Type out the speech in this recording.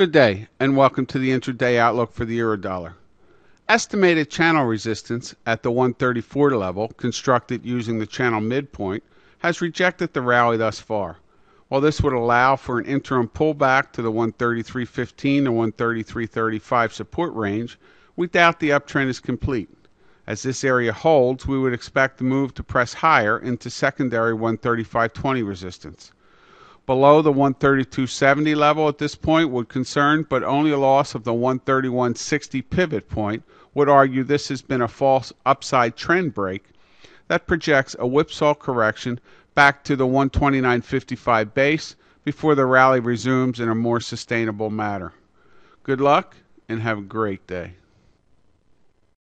Good day, and welcome to the intraday outlook for the Eurodollar. Estimated channel resistance at the 134 level, constructed using the channel midpoint, has rejected the rally thus far. While this would allow for an interim pullback to the 133.15 to 133.35 support range, we doubt the uptrend is complete. As this area holds, we would expect the move to press higher into secondary 135.20 resistance. Below the 132.70 level at this point would concern, but only a loss of the 131.60 pivot point would argue this has been a false upside trend break that projects a whipsaw correction back to the 129.55 base before the rally resumes in a more sustainable manner. Good luck and have a great day.